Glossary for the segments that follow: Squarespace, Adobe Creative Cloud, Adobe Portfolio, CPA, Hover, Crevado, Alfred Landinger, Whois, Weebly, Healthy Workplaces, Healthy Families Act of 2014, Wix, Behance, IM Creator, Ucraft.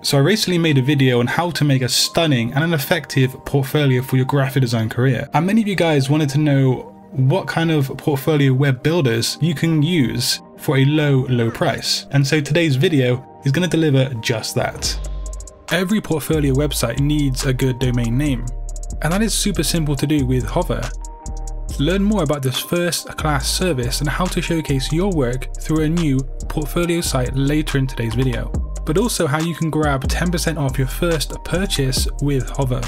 So I recently made a video on how to make a stunning and an effective portfolio for your graphic design career. And many of you guys wanted to know what kind of portfolio web builders you can use for a low price. And so today's video is going to deliver just that. Every portfolio website needs a good domain name, and that is super simple to do with Hover. Learn more about this first-class service and how to showcase your work through a new portfolio site later in today's video, but also how you can grab 10% off your first purchase with Hover.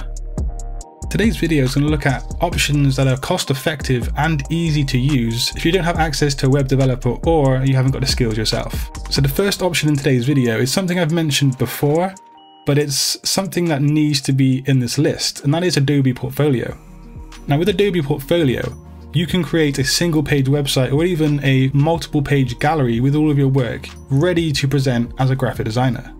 Today's video is going to look at options that are cost-effective and easy to use if you don't have access to a web developer or you haven't got the skills yourself. So the first option in today's video is something I've mentioned before, but it's something that needs to be in this list, and that is Adobe Portfolio. Now with Adobe Portfolio, you can create a single page website or even a multiple page gallery with all of your work ready to present as a graphic designer.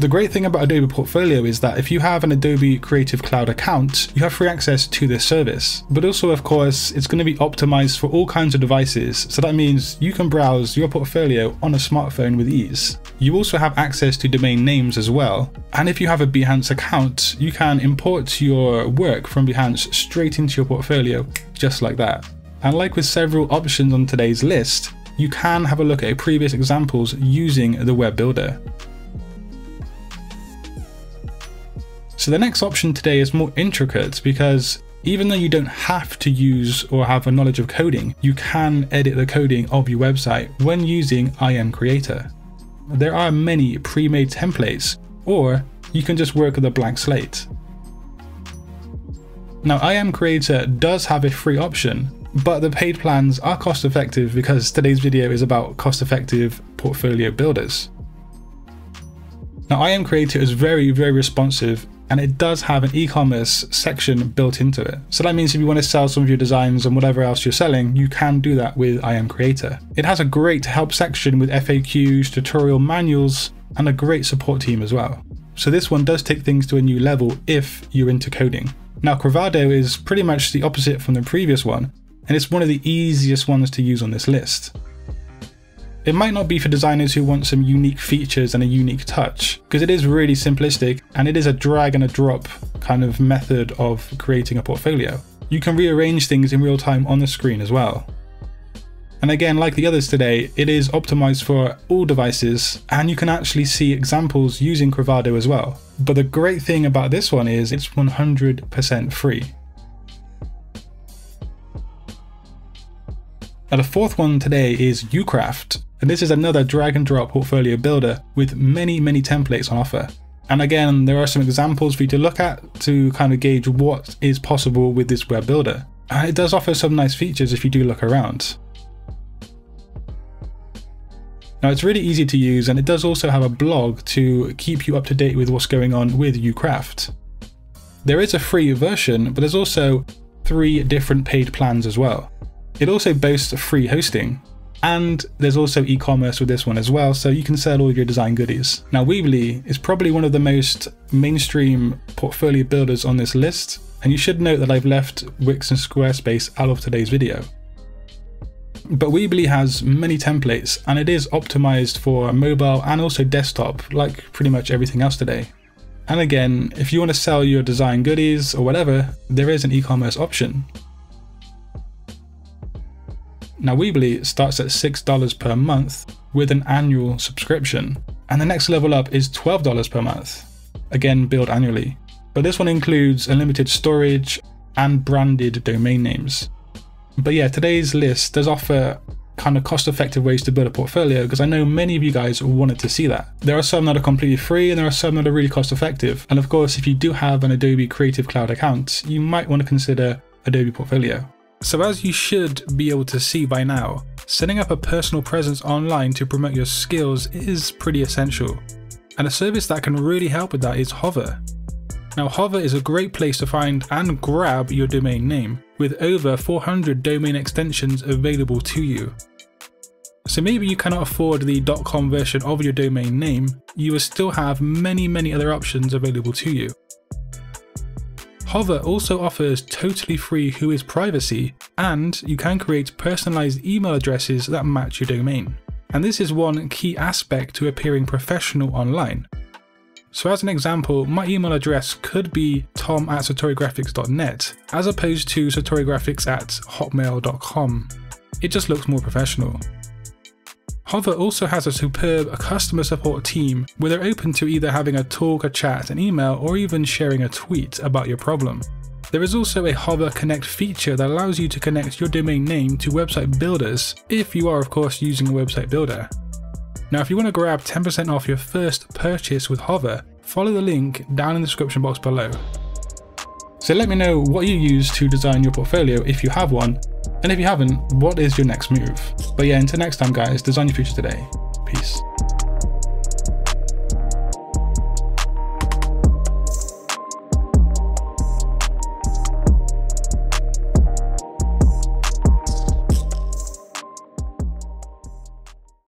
The great thing about Adobe Portfolio is that if you have an Adobe Creative Cloud account, you have free access to this service. But also, of course, it's going to be optimized for all kinds of devices, so that means you can browse your portfolio on a smartphone with ease. You also have access to domain names as well. And if you have a Behance account, you can import your work from Behance straight into your portfolio, just like that. And like with several options on today's list, you can have a look at previous examples using the web builder. So the next option today is more intricate, because even though you don't have to use or have a knowledge of coding, you can edit the coding of your website when using IM Creator. There are many pre-made templates, or you can just work with a blank slate. Now IM Creator does have a free option, but the paid plans are cost effective, because today's video is about cost effective portfolio builders. Now IM Creator is very responsive, and it does have an e-commerce section built into it. So that means if you want to sell some of your designs and whatever else you're selling, you can do that with IM Creator. It has a great help section with FAQs, tutorial manuals, and a great support team as well. So this one does take things to a new level if you're into coding. Now Crevado is pretty much the opposite from the previous one, and it's one of the easiest ones to use on this list. It might not be for designers who want some unique features and a unique touch, because it is really simplistic and it is a drag and a drop kind of method of creating a portfolio. You can rearrange things in real time on the screen as well. And again, like the others today, it is optimized for all devices, and you can actually see examples using Crevado as well. But the great thing about this one is it's 100% free. Now the fourth one today is Ucraft. And this is another drag and drop portfolio builder with many templates on offer. And again, there are some examples for you to look at to kind of gauge what is possible with this web builder. And it does offer some nice features if you do look around. Now it's really easy to use, and it does also have a blog to keep you up to date with what's going on with Ucraft. There is a free version, but there's also 3 different paid plans as well. It also boasts free hosting. And there's also e-commerce with this one as well, so you can sell all of your design goodies. Now Weebly is probably one of the most mainstream portfolio builders on this list, and you should note that I've left Wix and Squarespace out of today's video. But Weebly has many templates, and it is optimized for mobile and also desktop, like pretty much everything else today. And again, if you want to sell your design goodies or whatever, there is an e-commerce option. Now Weebly starts at $6 per month with an annual subscription, and the next level up is $12 per month, again billed annually. But this one includes unlimited storage and branded domain names. But yeah, today's list does offer kind of cost-effective ways to build a portfolio, because I know many of you guys wanted to see that. There are some that are completely free, and there are some that are really cost-effective. And of course, if you do have an Adobe Creative Cloud account, you might want to consider Adobe Portfolio. So as you should be able to see by now, setting up a personal presence online to promote your skills is pretty essential. And a service that can really help with that is Hover. Now Hover is a great place to find and grab your domain name, with over 400 domain extensions available to you. So maybe you cannot afford the .com version of your domain name, you will still have many other options available to you. Hover also offers totally free Whois privacy, and you can create personalized email addresses that match your domain. and this is one key aspect to appearing professional online. So as an example, my email address could be tom@satorigraphics.net as opposed to satorigraphics@hotmail.com. It just looks more professional. Hover also has a superb customer support team where they're open to either having a talk, a chat, an email, or even sharing a tweet about your problem. There is also a Hover Connect feature that allows you to connect your domain name to website builders if you are, of course, using a website builder. Now, if you want to grab 10% off your first purchase with Hover, follow the link down in the description box below. So let me know what you use to design your portfolio if you have one, and if you haven't, what is your next move? But yeah, until next time guys, design your future today. Peace.